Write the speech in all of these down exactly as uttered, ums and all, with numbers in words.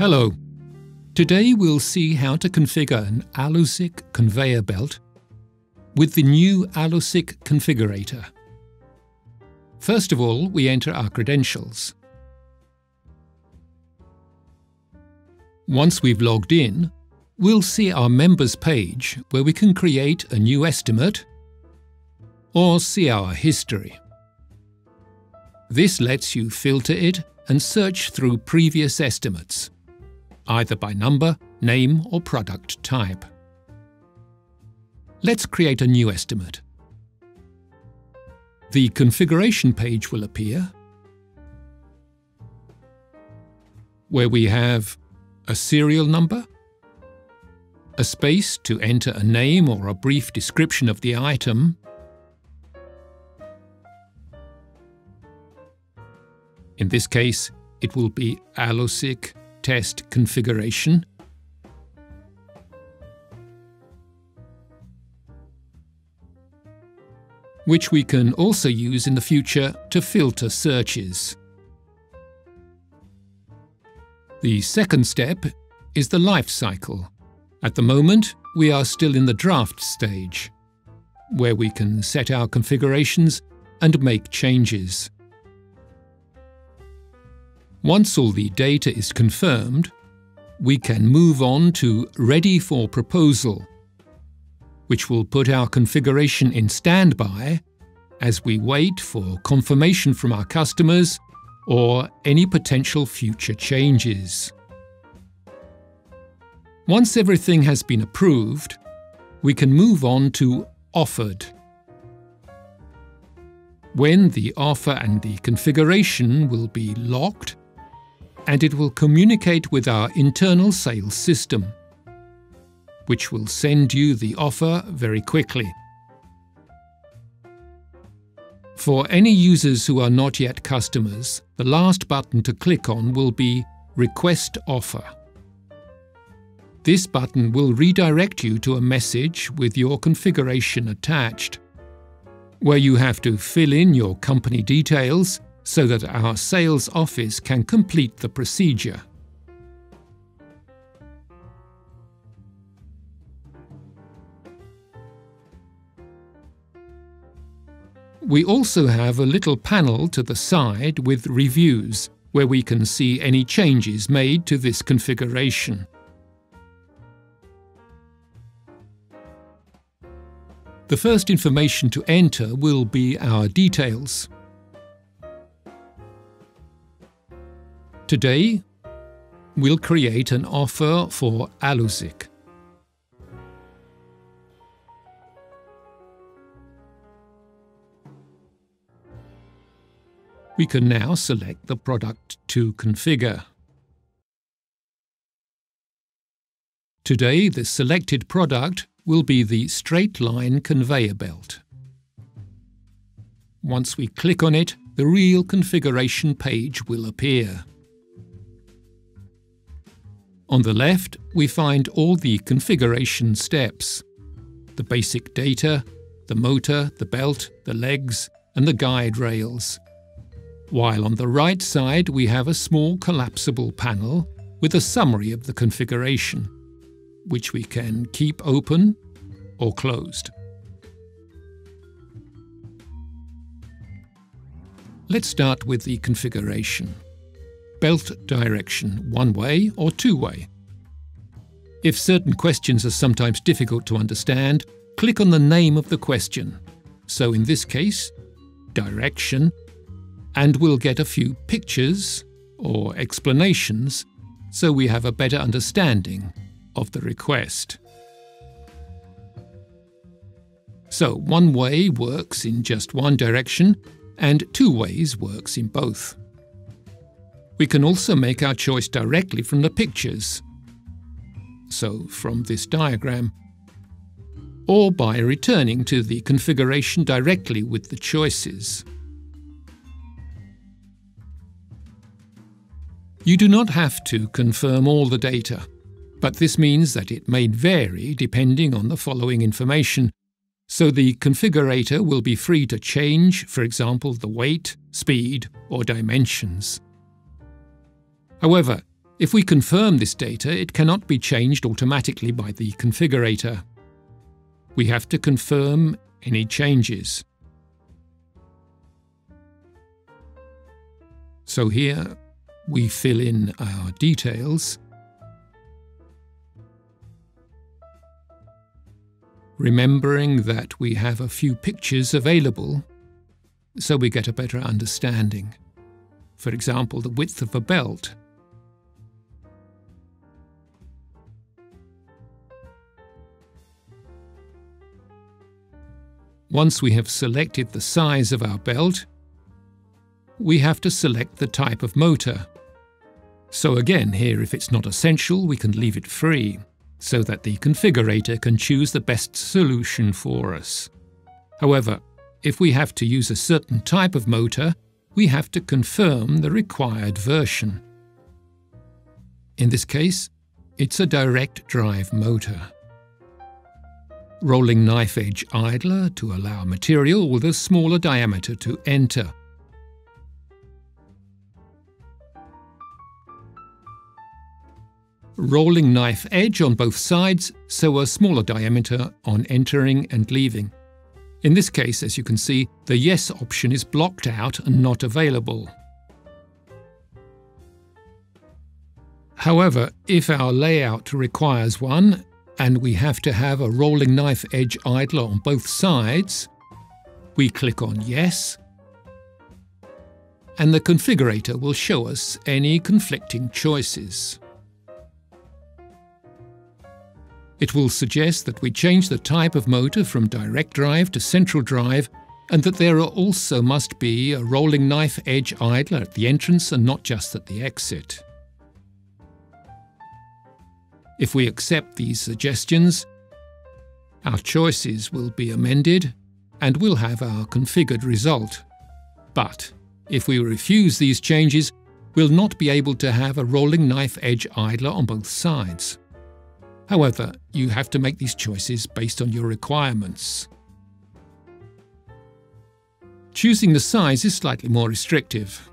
Hello. Today we'll see how to configure an Alusic conveyor belt with the new Alusic configurator. First of all, we enter our credentials. Once we've logged in, we'll see our members page where we can create a new estimate or see our history. This lets you filter it and search through previous estimates, either by number, name or product type. Let's create a new estimate. The configuration page will appear, where we have a serial number, a space to enter a name or a brief description of the item, in this case, it will be Alusic test configuration, which we can also use in the future to filter searches. The second step is the life cycle. At the moment, we are still in the draft stage, where we can set our configurations and make changes. Once all the data is confirmed, we can move on to Ready for Proposal, which will put our configuration in standby as we wait for confirmation from our customers or any potential future changes. Once everything has been approved, we can move on to Offered. When the offer and the configuration will be locked, and it will communicate with our internal sales system, which will send you the offer very quickly. For any users who are not yet customers, the last button to click on will be Request Offer. This button will redirect you to a message with your configuration attached, where you have to fill in your company details so that our sales office can complete the procedure. We also have a little panel to the side with reviews, where we can see any changes made to this configuration. The first information to enter will be our details. Today, we'll create an offer for Alusic. We can now select the product to configure. Today, the selected product will be the straight line conveyor belt. Once we click on it, the real configuration page will appear. On the left, we find all the configuration steps: the basic data, the motor, the belt, the legs, and the guide rails. While on the right side, we have a small collapsible panel with a summary of the configuration, which we can keep open or closed. Let's start with the configuration. Belt direction, one-way or two-way. If certain questions are sometimes difficult to understand, click on the name of the question. So in this case, direction, and we'll get a few pictures or explanations so we have a better understanding of the request. So one way works in just one direction and two ways works in both. We can also make our choice directly from the pictures, so from this diagram, or by returning to the configuration directly with the choices. You do not have to confirm all the data, but this means that it may vary depending on the following information, so the configurator will be free to change, for example, the weight, speed, or dimensions. However, If we confirm this data, it cannot be changed automatically by the configurator. We have to confirm any changes. So here, we fill in our details. Remembering that we have a few pictures available, so we get a better understanding. For example, the width of a belt. Once we have selected the size of our belt, we have to select the type of motor. So again, here, if it's not essential, we can leave it free, so that the configurator can choose the best solution for us. However, if we have to use a certain type of motor, we have to confirm the required version. In this case, it's a direct drive motor. Rolling knife edge idler to allow material with a smaller diameter to enter. Rolling knife edge on both sides, so a smaller diameter on entering and leaving. In this case, as you can see, the yes option is blocked out and not available. However, if our layout requires one, and we have to have a rolling knife edge idler on both sides, we click on yes, and the configurator will show us any conflicting choices. It will suggest that we change the type of motor from direct drive to central drive, and that there also must be a rolling knife edge idler at the entrance and not just at the exit. If we accept these suggestions, our choices will be amended and we'll have our configured result. But if we refuse these changes, we'll not be able to have a rolling knife edge idler on both sides. However, you have to make these choices based on your requirements. Choosing the size is slightly more restrictive.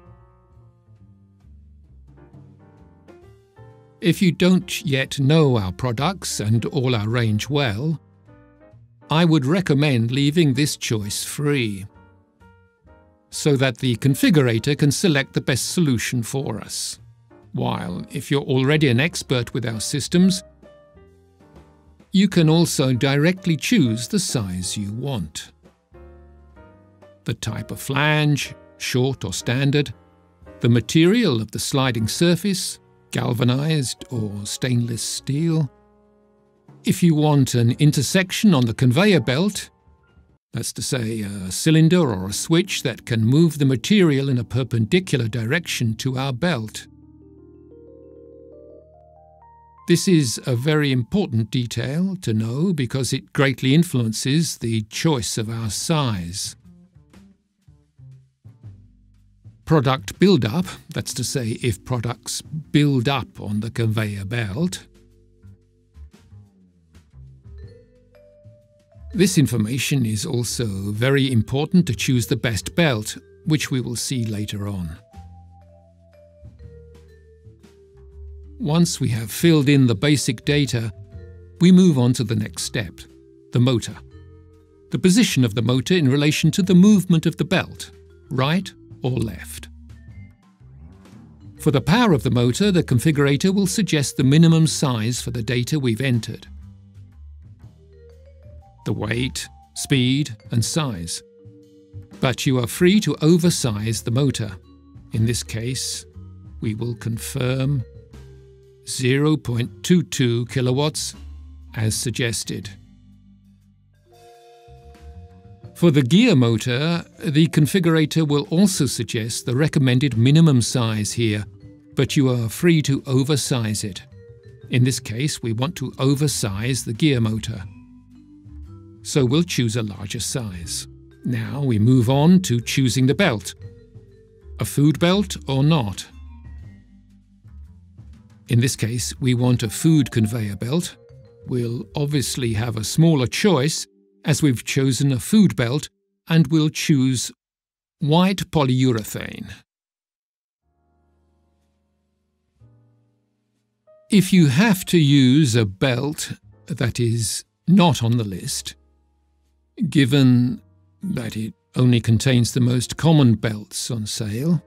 If you don't yet know our products and all our range well, I would recommend leaving this choice free, so that the configurator can select the best solution for us. While if you're already an expert with our systems, you can also directly choose the size you want. The type of flange, short or standard, the material of the sliding surface, galvanized or stainless steel. If you want an intersection on the conveyor belt, that's to say a cylinder or a switch that can move the material in a perpendicular direction to our belt. This is a very important detail to know because it greatly influences the choice of our size. Product build-up, that's to say if products build up on the conveyor belt. This information is also very important to choose the best belt, which we will see later on. Once we have filled in the basic data, we move on to the next step, the motor. The position of the motor in relation to the movement of the belt, right or left. For the power of the motor, the configurator will suggest the minimum size for the data we've entered. The weight, speed, and size. But you are free to oversize the motor. In this case, we will confirm zero point two two kilowatts, as suggested. For the gear motor, the configurator will also suggest the recommended minimum size here, but you are free to oversize it. In this case, we want to oversize the gear motor. So we'll choose a larger size. Now we move on to choosing the belt. A food belt or not? In this case, we want a food conveyor belt. We'll obviously have a smaller choice as we've chosen a food belt, and we'll choose white polyurethane. If you have to use a belt that is not on the list, given that it only contains the most common belts on sale,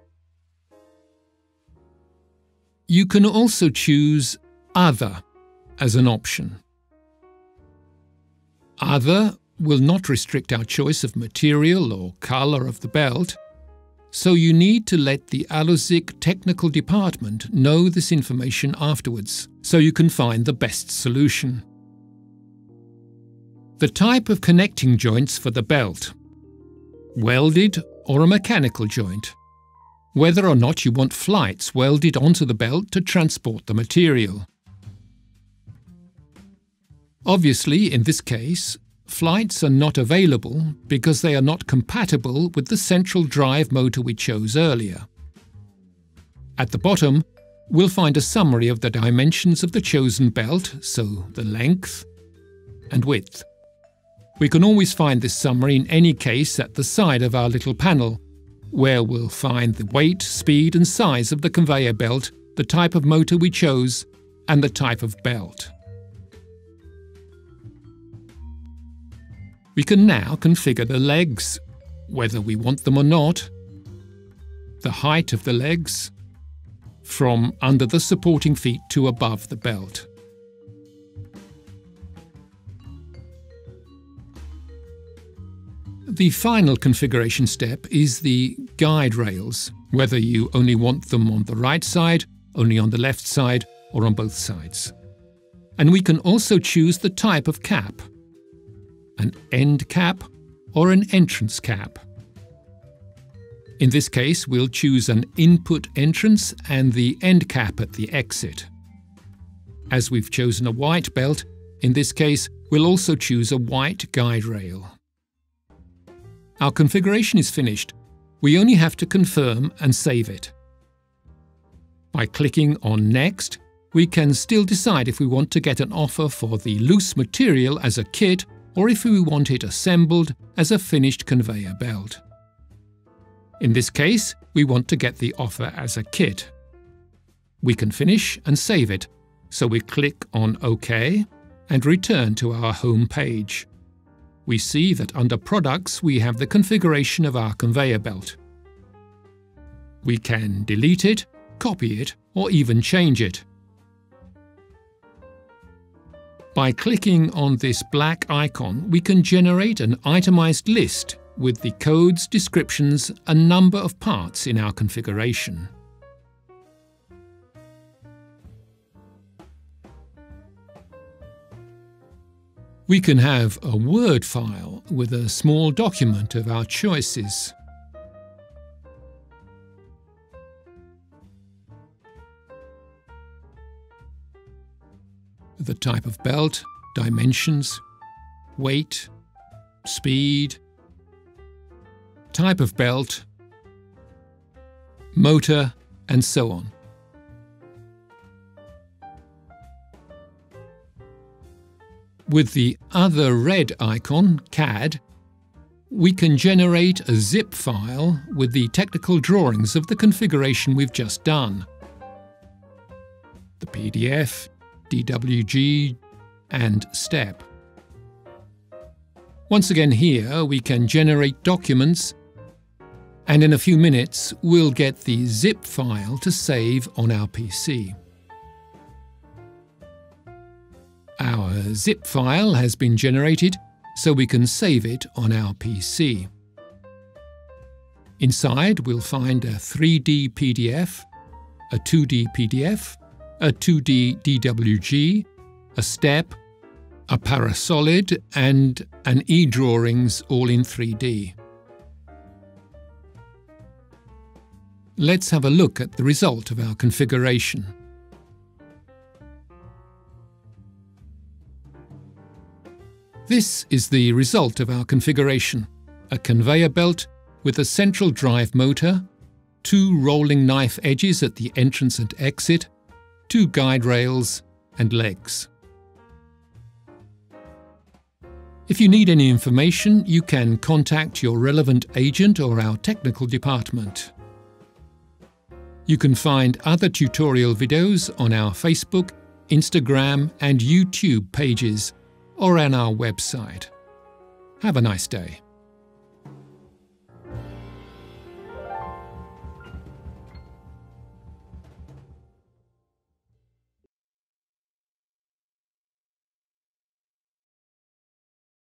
you can also choose Other as an option. Other will not restrict our choice of material or color of the belt, so you need to let the Alusic technical department know this information afterwards, so you can find the best solution. The type of connecting joints for the belt: welded or a mechanical joint, whether or not you want flights welded onto the belt to transport the material. Obviously, in this case, flights are not available because they are not compatible with the central drive motor we chose earlier. At the bottom, we'll find a summary of the dimensions of the chosen belt, so the length and width. We can always find this summary in any case at the side of our little panel, where we'll find the weight, speed and size of the conveyor belt, the type of motor we chose, and the type of belt. We can now configure the legs, whether we want them or not, the height of the legs, from under the supporting feet to above the belt. The final configuration step is the guide rails, whether you only want them on the right side, only on the left side, or on both sides. And we can also choose the type of cap: an end cap or an entrance cap. In this case, we'll choose an input entrance and the end cap at the exit. As we've chosen a white belt, in this case, we'll also choose a white guide rail. Our configuration is finished. We only have to confirm and save it. By clicking on Next, we can still decide if we want to get an offer for the loose material as a kit, or if we want it assembled as a finished conveyor belt. In this case, we want to get the offer as a kit. We can finish and save it, so we click on OK and return to our home page. We see that under Products we have the configuration of our conveyor belt. We can delete it, copy it, or even change it. By clicking on this black icon, we can generate an itemized list with the codes, descriptions, and number of parts in our configuration. We can have a Word file with a small document of our choices. The type of belt, dimensions, weight, speed, type of belt, motor, and so on. With the other red icon, C A D, we can generate a zip file with the technical drawings of the configuration we've just done. The P D F, D W G, and step. Once again here, we can generate documents, and in a few minutes we'll get the zip file to save on our P C. Our zip file has been generated, so we can save it on our P C. Inside we'll find a three D P D F, a two D P D F, a two D D W G, a step, a parasolid, and an e-drawings, all in three D. Let's have a look at the result of our configuration. This is the result of our configuration: a conveyor belt with a central drive motor, two rolling knife edges at the entrance and exit, two guide rails and legs. If you need any information, you can contact your relevant agent or our technical department. You can find other tutorial videos on our Facebook Instagram and YouTube pages, or on our website. Have a nice day.